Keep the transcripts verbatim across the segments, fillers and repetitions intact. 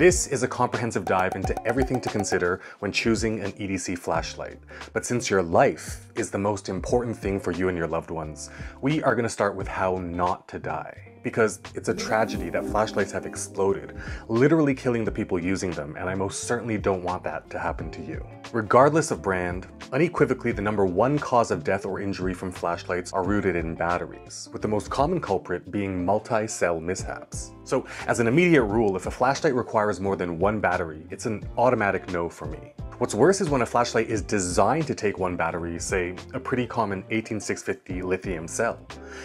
This is a comprehensive dive into everything to consider when choosing an E D C flashlight. But since your life is the most important thing for you and your loved ones, we are going to start with how not to die. Because it's a tragedy that flashlights have exploded, literally killing the people using them, and I most certainly don't want that to happen to you. Regardless of brand, unequivocally the number one cause of death or injury from flashlights are rooted in batteries, with the most common culprit being multi-cell mishaps. So as an immediate rule, if a flashlight requires more than one battery, it's an automatic no for me. What's worse is when a flashlight is designed to take one battery, say a pretty common eighteen six fifty lithium cell.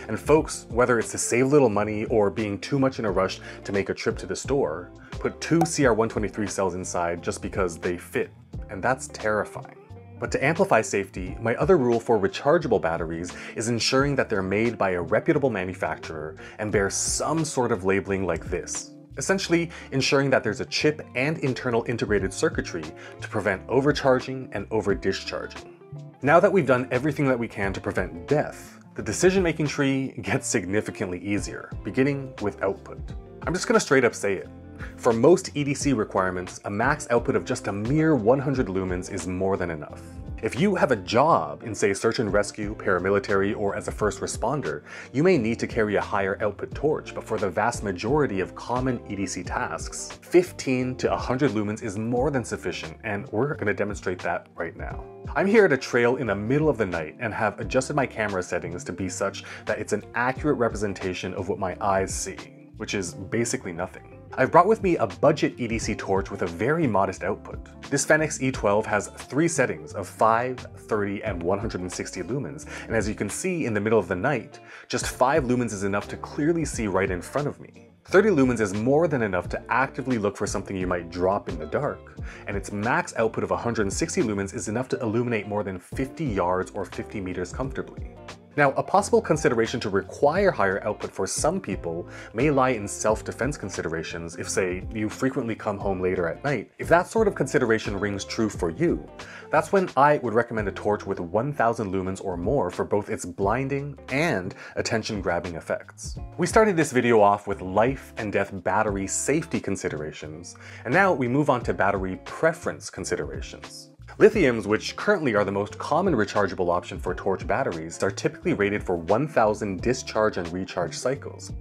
And folks, whether it's to save little money or being too much in a rush to make a trip to the store, put two C R one twenty-three cells inside just because they fit, and that's terrifying. But to amplify safety, my other rule for rechargeable batteries is ensuring that they're made by a reputable manufacturer and bear some sort of labeling like this. Essentially, ensuring that there's a chip and internal integrated circuitry to prevent overcharging and over-discharging. Now that we've done everything that we can to prevent death, the decision-making tree gets significantly easier, beginning with output. I'm just gonna straight up say it. For most E D C requirements, a max output of just a mere one hundred lumens is more than enough. If you have a job in, say, search and rescue, paramilitary, or as a first responder, you may need to carry a higher output torch, but for the vast majority of common E D C tasks, fifteen to one hundred lumens is more than sufficient, and we're going to demonstrate that right now. I'm here at a trail in the middle of the night and have adjusted my camera settings to be such that it's an accurate representation of what my eyes see, which is basically nothing. I've brought with me a budget E D C torch with a very modest output. This Fenix E twelve has three settings of five, thirty, and one hundred sixty lumens, and as you can see in the middle of the night, just five lumens is enough to clearly see right in front of me. thirty lumens is more than enough to actively look for something you might drop in the dark, and its max output of one hundred sixty lumens is enough to illuminate more than fifty yards or fifty meters comfortably. Now, a possible consideration to require higher output for some people may lie in self-defense considerations if, say, you frequently come home later at night. If that sort of consideration rings true for you, that's when I would recommend a torch with one thousand lumens or more for both its blinding and attention-grabbing effects. We started this video off with life and death battery safety considerations, and now we move on to battery preference considerations. Lithiums, which currently are the most common rechargeable option for torch batteries, are typically rated for one thousand discharge and recharge cycles.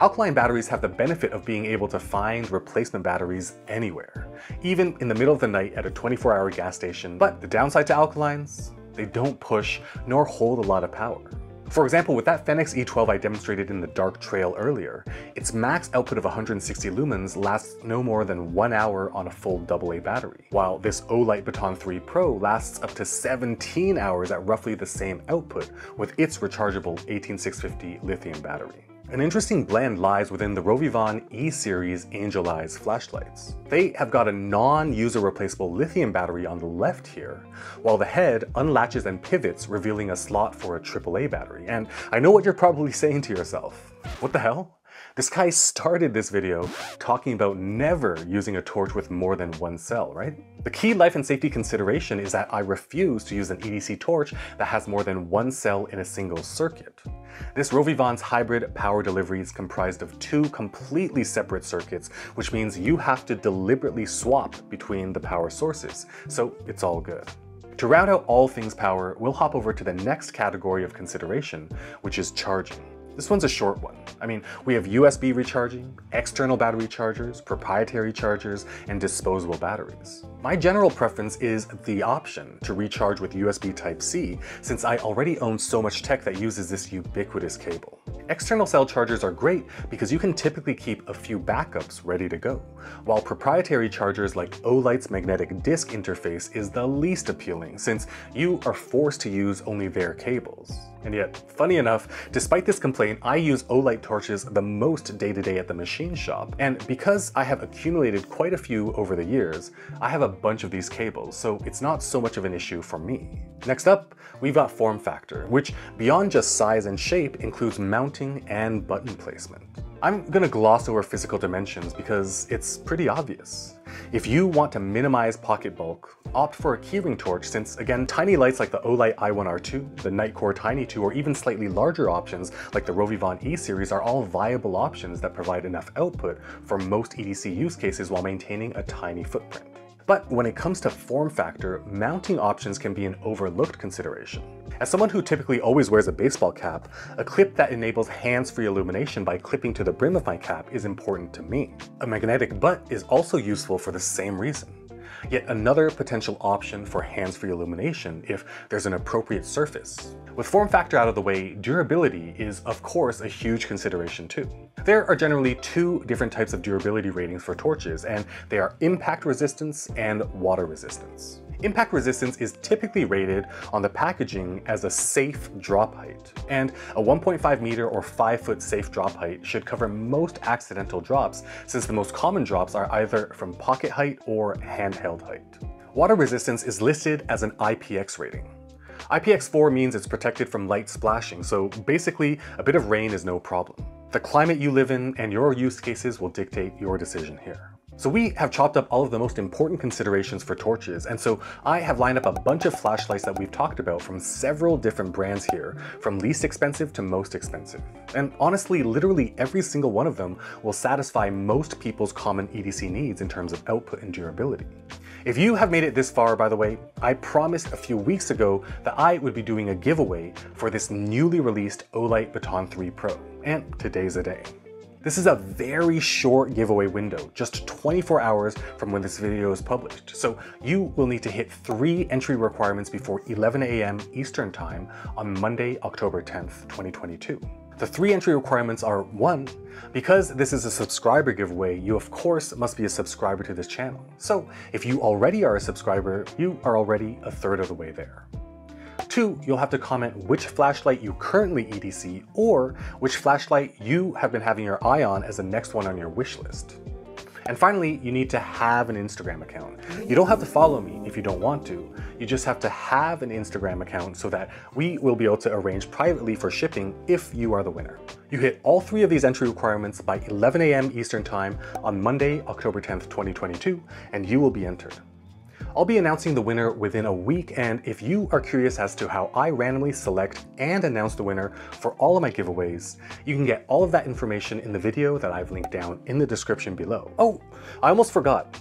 Alkaline batteries have the benefit of being able to find replacement batteries anywhere, even in the middle of the night at a twenty-four hour gas station. But the downside to alkalines? They don't push nor hold a lot of power. For example, with that Fenix E twelve I demonstrated in the dark trail earlier, its max output of one hundred sixty lumens lasts no more than one hour on a full double A battery, while this Olight Baton three Pro lasts up to seventeen hours at roughly the same output with its rechargeable eighteen six fifty lithium battery. An interesting blend lies within the Rovyvon E-Series Angelize flashlights. They have got a non-user replaceable lithium battery on the left here, while the head unlatches and pivots, revealing a slot for a triple A battery. And I know what you're probably saying to yourself, what the hell? This guy started this video talking about never using a torch with more than one cell, right? The key life and safety consideration is that I refuse to use an E D C torch that has more than one cell in a single circuit. This Rovyvon's hybrid power delivery is comprised of two completely separate circuits, which means you have to deliberately swap between the power sources, so it's all good. To round out all things power, we'll hop over to the next category of consideration, which is charging. This one's a short one. I mean, we have U S B recharging, external battery chargers, proprietary chargers, and disposable batteries. My general preference is the option to recharge with U S B Type C, since I already own so much tech that uses this ubiquitous cable. External cell chargers are great because you can typically keep a few backups ready to go, while proprietary chargers like Olight's magnetic disc interface is the least appealing, since you are forced to use only their cables. And yet, funny enough, despite this complaint, I use Olight torches the most day-to-day at the machine shop, and because I have accumulated quite a few over the years, I have a bunch of these cables, so it's not so much of an issue for me. Next up, we've got form factor, which beyond just size and shape includes mounting and button placement. I'm gonna gloss over physical dimensions because it's pretty obvious. If you want to minimize pocket bulk, opt for a keyring torch since, again, tiny lights like the Olight i one R two, the Nitecore Tiny two, or even slightly larger options like the Rovyvon E-Series are all viable options that provide enough output for most E D C use cases while maintaining a tiny footprint. But when it comes to form factor, mounting options can be an overlooked consideration. As someone who typically always wears a baseball cap, a clip that enables hands-free illumination by clipping to the brim of my cap is important to me. A magnetic butt is also useful for the same reason. Yet another potential option for hands-free illumination if there's an appropriate surface. With form factor out of the way, durability is of course a huge consideration too. There are generally two different types of durability ratings for torches, and they are impact resistance and water resistance. Impact resistance is typically rated on the packaging as a safe drop height, and a one point five meter or five foot safe drop height should cover most accidental drops since the most common drops are either from pocket height or handheld height. Water resistance is listed as an I P X rating. I P X four means it's protected from light splashing, so basically a bit of rain is no problem. The climate you live in and your use cases will dictate your decision here. So we have chopped up all of the most important considerations for torches, and so I have lined up a bunch of flashlights that we've talked about from several different brands here, from least expensive to most expensive. And honestly, literally every single one of them will satisfy most people's common E D C needs in terms of output and durability. If you have made it this far, by the way, I promised a few weeks ago that I would be doing a giveaway for this newly released Olight Baton three Pro, and today's the day. This is a very short giveaway window, just twenty-four hours from when this video is published. So you will need to hit three entry requirements before eleven A M Eastern Time on Monday, October tenth, twenty twenty-two. The three entry requirements are: one, because this is a subscriber giveaway, you of course must be a subscriber to this channel. So if you already are a subscriber, you are already a third of the way there. Two, you'll have to comment which flashlight you currently E D C or which flashlight you have been having your eye on as the next one on your wish list. And finally, you need to have an Instagram account. You don't have to follow me if you don't want to. You just have to have an Instagram account so that we will be able to arrange privately for shipping if you are the winner. You hit all three of these entry requirements by eleven A M Eastern Time on Monday, October tenth, twenty twenty-two, and you will be entered. I'll be announcing the winner within a week, and if you are curious as to how I randomly select and announce the winner for all of my giveaways, you can get all of that information in the video that I've linked down in the description below. Oh, I almost forgot.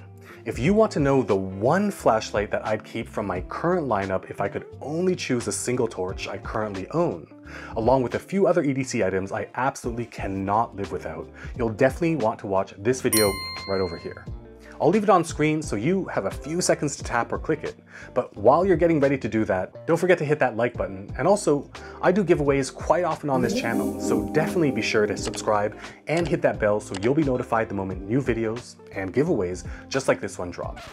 If you want to know the one flashlight that I'd keep from my current lineup if I could only choose a single torch I currently own, along with a few other E D C items I absolutely cannot live without, you'll definitely want to watch this video right over here. I'll leave it on screen so you have a few seconds to tap or click it, but while you're getting ready to do that, don't forget to hit that like button. And also, I do giveaways quite often on this channel, so definitely be sure to subscribe and hit that bell so you'll be notified the moment new videos and giveaways just like this one drop.